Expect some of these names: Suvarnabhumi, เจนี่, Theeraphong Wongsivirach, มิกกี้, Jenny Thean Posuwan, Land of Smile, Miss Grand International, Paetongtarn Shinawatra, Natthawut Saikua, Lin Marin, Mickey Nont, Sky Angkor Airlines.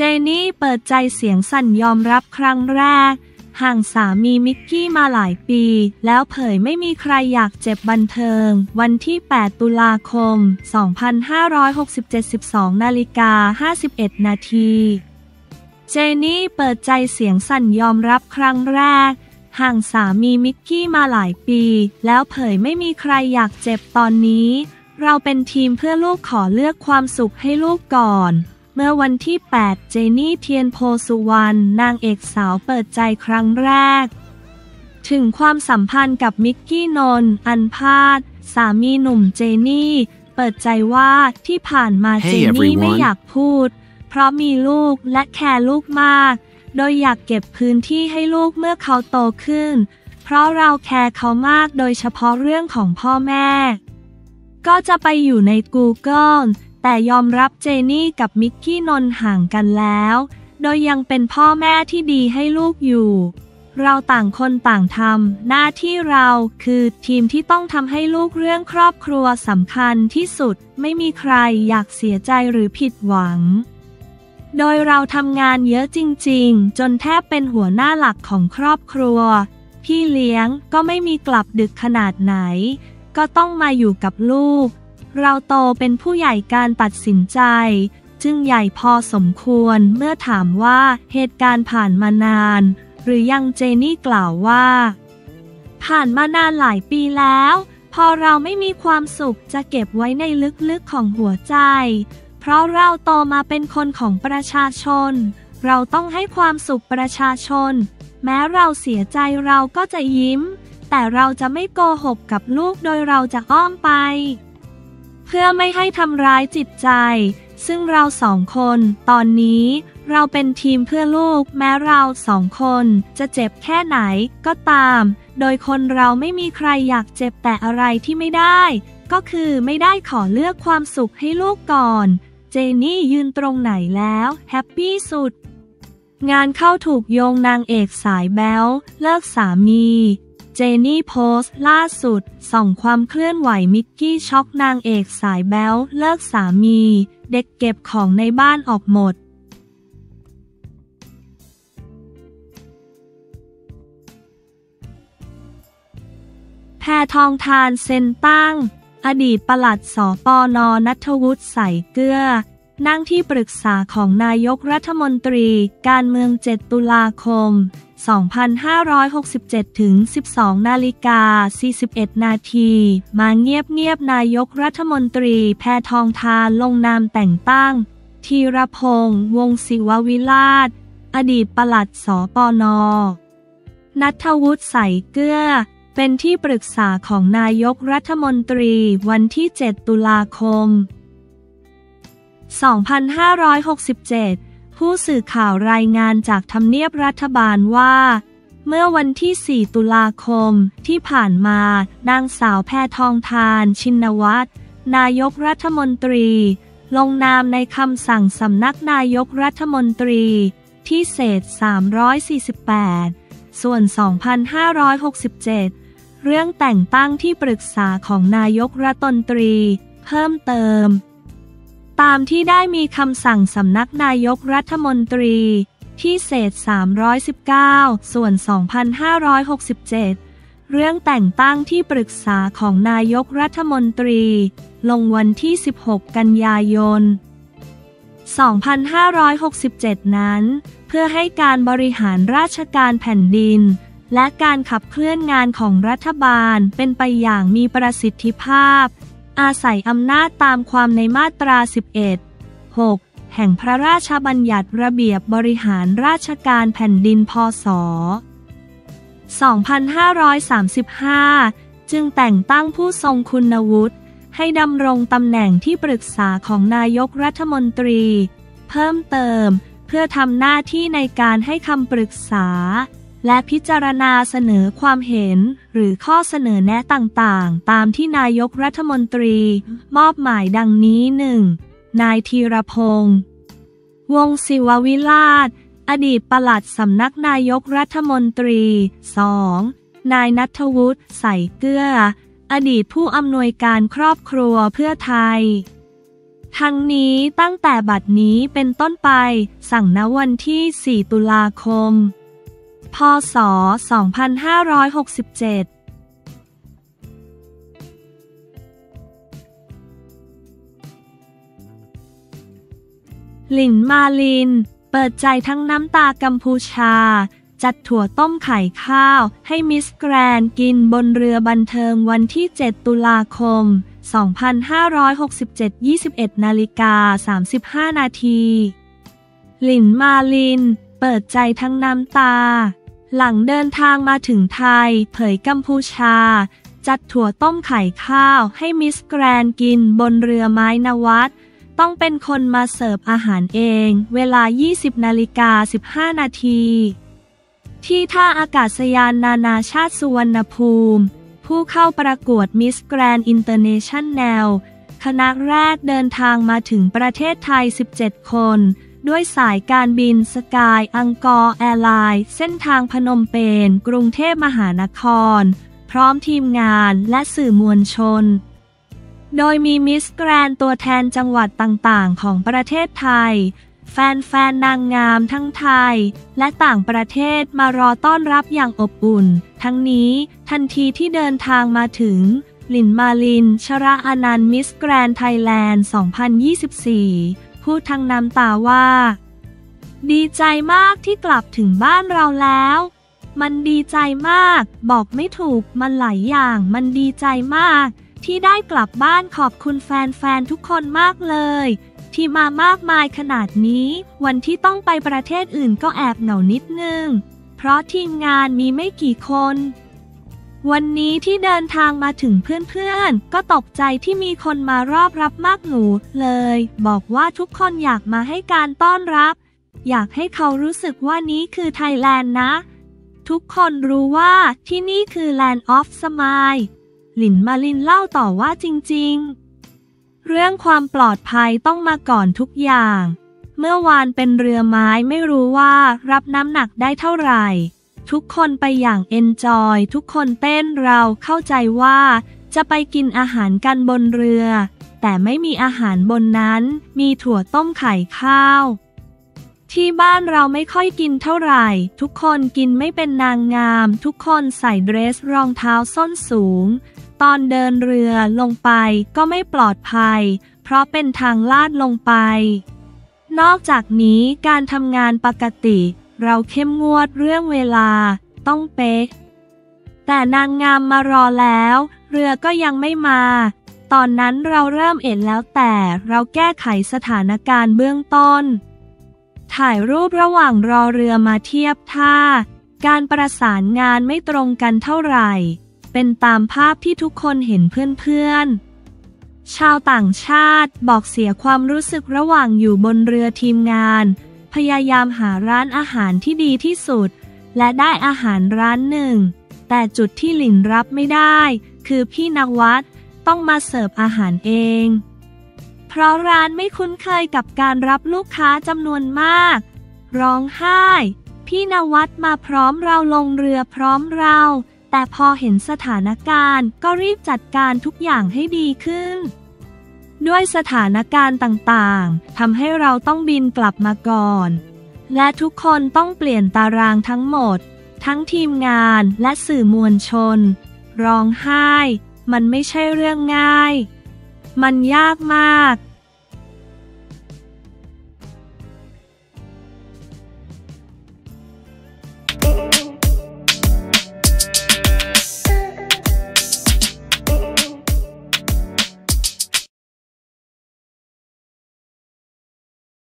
จนี่เปิดใจเสียงสั่นยอมรับครั้งแรกห่างสามีมิกกี้มาหลายปีแล้วเผยไม่มีใครอยากเจ็บบันเทิงวันที่8ตุลาคม2567 12:51 น.เจนี่เปิดใจเสียงสั่นยอมรับครั้งแรกห่างสามีมิกกี้มาหลายปีแล้วเผยไม่มีใครอยากเจ็บตอนนี้เราเป็นทีมเพื่อลูกขอเลือกความสุขให้ลูกก่อนเมื่อวันที่8เจนี่เทียนโพสุวรรณนางเอกสาวเปิดใจครั้งแรกถึงความสัมพันธ์กับมิกกี้นนท์อันพาดสามีหนุ่มเจนี่เปิดใจว่าที่ผ่านมาเจนี่ไม่อยากพูดเพราะมีลูกและแคร์ลูกมากโดยอยากเก็บพื้นที่ให้ลูกเมื่อเขาโตขึ้นเพราะเราแคร์เขามากโดยเฉพาะเรื่องของพ่อแม่ก็จะไปอยู่ใน Google แต่ยอมรับเจนี่กับมิกกี้นนท์ห่างกันแล้วโดยยังเป็นพ่อแม่ที่ดีให้ลูกอยู่เราต่างคนต่างทำหน้าที่เราคือทีมที่ต้องทำให้ลูกเรื่องครอบครัวสำคัญที่สุดไม่มีใครอยากเสียใจหรือผิดหวังโดยเราทำงานเยอะจริงๆจนแทบเป็นหัวหน้าหลักของครอบครัวพี่เลี้ยงก็ไม่มีกลับดึกขนาดไหนก็ต้องมาอยู่กับลูกเราโตเป็นผู้ใหญ่การตัดสินใจจึงใหญ่พอสมควรเมื่อถามว่าเหตุการณ์ผ่านมานานหรือยังเจนี่กล่าวว่าผ่านมานานหลายปีแล้วพอเราไม่มีความสุขจะเก็บไว้ในลึกๆของหัวใจเพราะเราโตมาเป็นคนของประชาชนเราต้องให้ความสุขประชาชนแม้เราเสียใจเราก็จะยิ้มแต่เราจะไม่โกหกกับลูกโดยเราจะอ้อมไปเพื่อไม่ให้ทำร้ายจิตใจซึ่งเราสองคนตอนนี้เราเป็นทีมเพื่อลูกแม้เราสองคนจะเจ็บแค่ไหนก็ตามโดยคนเราไม่มีใครอยากเจ็บแต่อะไรที่ไม่ได้ก็คือไม่ได้ขอเลือกความสุขให้ลูกก่อนเจนี่ยืนตรงไหนแล้วแฮปปี้สุดงานเข้าถูกโยงนางเอกสายแบ๊วเลิกสามีเจนี่โพสต์ล่าสุดส่องความเคลื่อนไหวมิกกี้ช็อกนางเอกสายแบ๊วเลิกสามีเด็กเก็บของในบ้านออกหมดแพทองธารเซ็นตั้งอดีตปลัดสปน.ณัฐวุฒิใส่เกลือนั่งที่ปรึกษาของนายกรัฐมนตรีการเมือง7ตุลาคม2567ถึง 12:41 น.มาเงียบๆนายกรัฐมนตรีแพทองธารลงนามแต่งตั้งธีรพงษ์วงศ์ศิววิราชอดีตปลัดสปน.ณัฐวุฒิใส่เกลือเป็นที่ปรึกษาของนายกรัฐมนตรีวันที่7ตุลาคม2567ผู้สื่อข่าวรายงานจากทำเนียบรัฐบาลว่าเมื่อวันที่4ตุลาคมที่ผ่านมานางสาวแพทองธารชินวัตรนายกรัฐมนตรีลงนามในคำสั่งสำนักนายกรัฐมนตรีที่เศษ348ส่วน 2567 เรื่องแต่งตั้งที่ปรึกษาของนายกรัฐมนตรีเพิ่มเติมตามที่ได้มีคำสั่งสำนักนายกรัฐมนตรีที่เศษ319ส่วน 2567 เรื่องแต่งตั้งที่ปรึกษาของนายกรัฐมนตรีลงวันที่16กันยายน2567 นั้นเพื่อให้การบริหารราชการแผ่นดินและการขับเคลื่อนงานของรัฐบาลเป็นไปอย่างมีประสิทธิภาพอาศัยอำนาจตามความในมาตรา11.6 แห่งพระราชบัญญัติระเบียบบริหารราชการแผ่นดินพ.ศ. 2535 จึงแต่งตั้งผู้ทรงคุณวุฒิให้ดำรงตำแหน่งที่ปรึกษาของนายกรัฐมนตรีเพิ่มเติมเพื่อทำหน้าที่ในการให้คำปรึกษาและพิจารณาเสนอความเห็นหรือข้อเสนอแนะต่างๆตามที่นายกรัฐมนตรีมอบหมายดังนี้ 1. นายธีรพงษ์วงศ์ศิววิราชอดีตปลัดสำนักนายกรัฐมนตรี 2. นายณัฐวุฒิใส่เกลืออดีตผู้อำนวยการครอบครัวเพื่อไทย ทั้งนี้ตั้งแต่บัดนี้เป็นต้นไปสั่งณวันที่4ตุลาคมพ.ศ. 2567หลิน มาลินเปิดใจทั้งน้ำตากัมพูชาจัดถั่วต้มไข่ข้าวให้มิสแกรนด์กินบนเรือบันเทิงวันที่7ตุลาคม2567 21:35 น.หลิน มาลินเปิดใจทั้งน้ำตาหลังเดินทางมาถึงไทยเผยกัมพูชาจัดถั่วต้มไข่ข้าวให้มิสแกรนด์กินบนเรือไม้นวัดต้องเป็นคนมาเสิร์ฟอาหารเองเวลา 20:15 น.ที่ท่าอากาศยานนานาชาติสุวรรณภูมิผู้เข้าประกวดมิสแกรนด์อินเตอร์เนชั่นแนลคณะแรกเดินทางมาถึงประเทศไทย17คนด้วยสายการบินสกายอังกอร์แอร์ไลน์เส้นทางพนมเปญกรุงเทพมหานครพร้อมทีมงานและสื่อมวลชนโดยมีมิสแกรนด์ตัวแทนจังหวัดต่างๆของประเทศไทยแฟนๆนางงามทั้งไทยและต่างประเทศมารอต้อนรับอย่างอบอุ่นทั้งนี้ทันทีที่เดินทางมาถึงหลิน มาลินชราอนันต์มิสแกรนด์ไทยแลนด์2024พูดทั้งน้ำตาว่าดีใจมากที่กลับถึงบ้านเราแล้วมันดีใจมากบอกไม่ถูกมันหลายอย่างมันดีใจมากที่ได้กลับบ้านขอบคุณแฟนๆทุกคนมากเลยที่มามากมายขนาดนี้วันที่ต้องไปประเทศอื่นก็แอบเหงานิดนึงเพราะทีมงานมีไม่กี่คนวันนี้ที่เดินทางมาถึงเพื่อนๆก็ตกใจที่มีคนมารอบรับมากหนูเลยบอกว่าทุกคนอยากมาให้การต้อนรับอยากให้เขารู้สึกว่านี้คือไทยแลนด์นะทุกคนรู้ว่าที่นี่คือ Land of Smileหลิน มาลินเล่าต่อว่าจริงๆเรื่องความปลอดภัยต้องมาก่อนทุกอย่างเมื่อวานเป็นเรือไม้ไม่รู้ว่ารับน้ำหนักได้เท่าไหร่ทุกคนไปอย่างเอนจอยทุกคนเต้นเราเข้าใจว่าจะไปกินอาหารกันบนเรือแต่ไม่มีอาหารบนนั้นมีถั่วต้มไข่ข้าวที่บ้านเราไม่ค่อยกินเท่าไหร่ทุกคนกินไม่เป็นนางงามทุกคนใส่เดรสรองเท้าส้นสูงตอนเดินเรือลงไปก็ไม่ปลอดภัยเพราะเป็นทางลาดลงไปนอกจากนี้การทำงานปกติเราเข้มงวดเรื่องเวลาต้องเป๊ะแต่นางงามมารอแล้วเรือก็ยังไม่มาตอนนั้นเราเริ่มเอ็ดแล้วแต่เราแก้ไขสถานการณ์เบื้องต้นถ่ายรูประหว่างรอเรือมาเทียบท่าการประสานงานไม่ตรงกันเท่าไหร่เป็นตามภาพที่ทุกคนเห็นเพื่อนๆชาวต่างชาติบอกเสียความรู้สึกระหว่างอยู่บนเรือทีมงานพยายามหาร้านอาหารที่ดีที่สุดและได้อาหารร้านหนึ่งแต่จุดที่หลินรับไม่ได้คือพี่นวัดต้องมาเสิร์ฟอาหารเองเพราะร้านไม่คุ้นเคยกับการรับลูกค้าจำนวนมากร้องไห้พี่นวัดมาพร้อมเราลงเรือพร้อมเราแต่พอเห็นสถานการณ์ก็รีบจัดการทุกอย่างให้ดีขึ้นด้วยสถานการณ์ต่างๆทำให้เราต้องบินกลับมาก่อนและทุกคนต้องเปลี่ยนตารางทั้งหมดทั้งทีมงานและสื่อมวลชนร้องไห้มันไม่ใช่เรื่องง่ายมันยากมาก